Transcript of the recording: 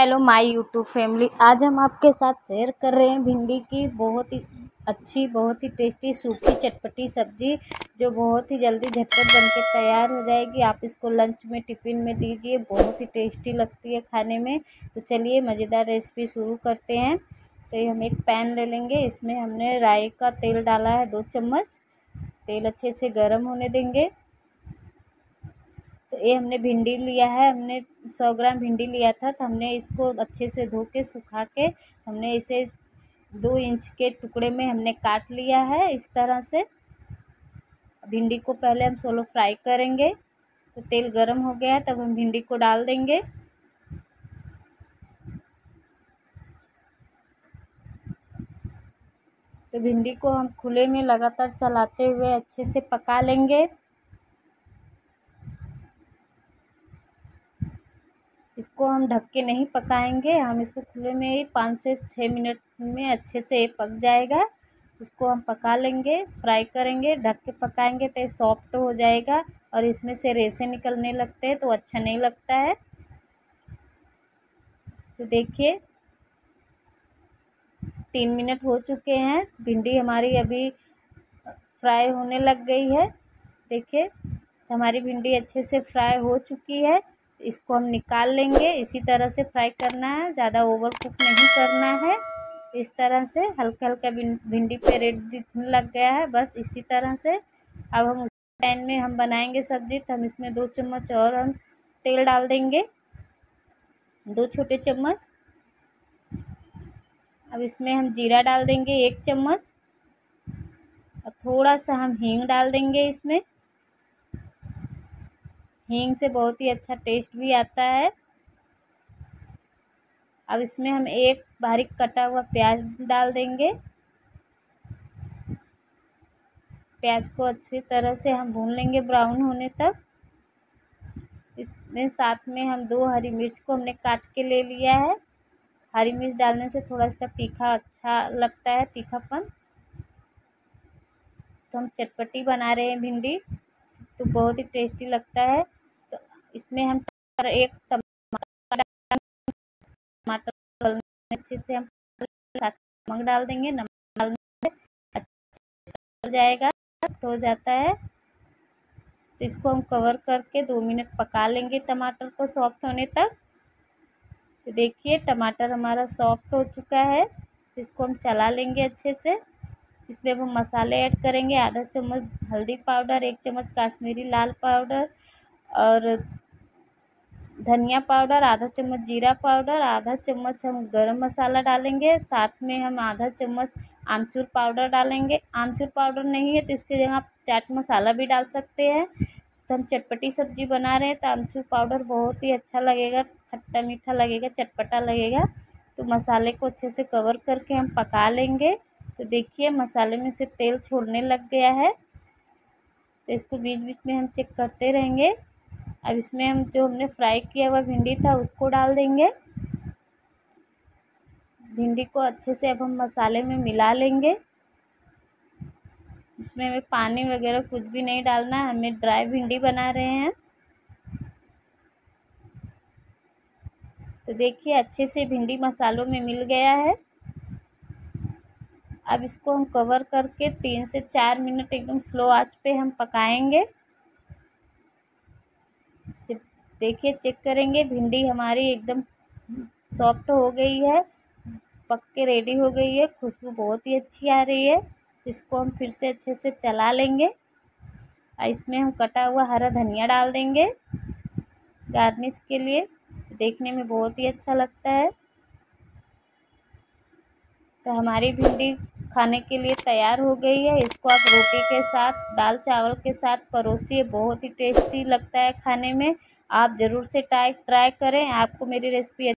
Hello my YouTube family, आज हम आपके साथ शेयर कर रहे हैं भिंडी की बहुत ही अच्छी, बहुत ही टेस्टी सूखी चटपटी सब्जी जो बहुत ही जल्दी झटपट बनके तैयार हो जाएगी। आप इसको लंच में, टिफ़िन में दीजिए, बहुत ही टेस्टी लगती है खाने में। तो चलिए मज़ेदार रेसिपी शुरू करते हैं। तो हम एक पैन ले लेंगे, इसमें हमने राई का तेल डाला है 2 चम्मच। तेल अच्छे से गर्म होने देंगे। तो ये हमने भिंडी लिया है, हमने 100 ग्राम भिंडी लिया था। तो हमने इसको अच्छे से धो के सुखा के हमने इसे 2 इंच के टुकड़े में हमने काट लिया है। इस तरह से भिंडी को पहले हम सोलो फ्राई करेंगे। तो तेल गरम हो गया है, तब हम भिंडी को डाल देंगे। तो भिंडी को हम खुले में लगातार चलाते हुए अच्छे से पका लेंगे। इसको हम ढक के नहीं पकाएंगे, हम इसको खुले में ही 5 से 6 मिनट में अच्छे से पक जाएगा। इसको हम पका लेंगे, फ्राई करेंगे। ढक के पकाएंगे तो सॉफ्ट हो जाएगा और इसमें से रेशे निकलने लगते हैं, तो अच्छा नहीं लगता है। तो देखिए 3 मिनट हो चुके हैं, भिंडी हमारी अभी फ्राई होने लग गई है। देखिए तो हमारी भिंडी अच्छे से फ्राई हो चुकी है। इसको हम निकाल लेंगे। इसी तरह से फ्राई करना है, ज़्यादा ओवर कुक नहीं करना है। इस तरह से हल्का हल्का भिंडी पे रेड दिखने लग गया है, बस इसी तरह से। अब हम उस पैन में हम बनाएंगे सब्ज़ी। तो हम इसमें 2 चम्मच और हम तेल डाल देंगे, 2 छोटे चम्मच। अब इसमें हम जीरा डाल देंगे 1 चम्मच और थोड़ा सा हम हींग डाल देंगे। इसमें हींग से बहुत ही अच्छा टेस्ट भी आता है। अब इसमें हम 1 बारीक कटा हुआ प्याज डाल देंगे। प्याज को अच्छी तरह से हम भून लेंगे ब्राउन होने तक। इसमें साथ में हम 2 हरी मिर्च को हमने काट के ले लिया है। हरी मिर्च डालने से थोड़ा इसका तीखा अच्छा लगता है, तीखापन। तो हम चटपटी बना रहे हैं भिंडी, तो बहुत ही टेस्टी लगता है। तो इसमें हम 1 टमाटर अच्छे से हम नमक डाल देंगे। नमक डालने से अच्छा जाएगा, हो जाता है। तो इसको हम कवर करके 2 मिनट पका लेंगे टमाटर को सॉफ्ट होने तक। तो देखिए टमाटर हमारा सॉफ्ट हो चुका है। तो इसको हम चला लेंगे अच्छे से। इसमें हम मसाले ऐड करेंगे, 1/2 चम्मच हल्दी पाउडर, 1 चम्मच काश्मीरी लाल पाउडर और धनिया पाउडर, 1/2 चम्मच जीरा पाउडर, 1/2 चम्मच हम गरम मसाला डालेंगे। साथ में हम 1/2 चम्मच आमचूर पाउडर डालेंगे। आमचूर पाउडर नहीं है तो इसकी जगह आप चाट मसाला भी डाल सकते हैं। तो हम चटपटी सब्जी बना रहे हैं तो आमचूर पाउडर बहुत ही अच्छा लगेगा, खट्टा मीठा लगेगा, चटपटा लगेगा। तो मसाले को अच्छे से कवर करके हम पका लेंगे। तो देखिए मसाले में से तेल छोड़ने लग गया है। तो इसको बीच बीच में हम चेक करते रहेंगे। अब इसमें हम जो हमने फ्राई किया हुआ भिंडी था उसको डाल देंगे। भिंडी को अच्छे से अब हम मसाले में मिला लेंगे। इसमें हमें पानी वगैरह कुछ भी नहीं डालना है, हमें ड्राई भिंडी बना रहे हैं। तो देखिए अच्छे से भिंडी मसालों में मिल गया है। अब इसको हम कवर करके 3 से 4 मिनट एकदम स्लो आंच पे हम पकाएंगे। देखिए चेक करेंगे, भिंडी हमारी एकदम सॉफ्ट हो गई है, पक के रेडी हो गई है। खुशबू बहुत ही अच्छी आ रही है। इसको हम फिर से अच्छे से चला लेंगे। इसमें हम कटा हुआ हरा धनिया डाल देंगे गार्निश के लिए, देखने में बहुत ही अच्छा लगता है। तो हमारी भिंडी खाने के लिए तैयार हो गई है। इसको आप रोटी के साथ, दाल चावल के साथ परोसिए, बहुत ही टेस्टी लगता है खाने में। आप ज़रूर से ट्राई करें। आपको मेरी रेसिपी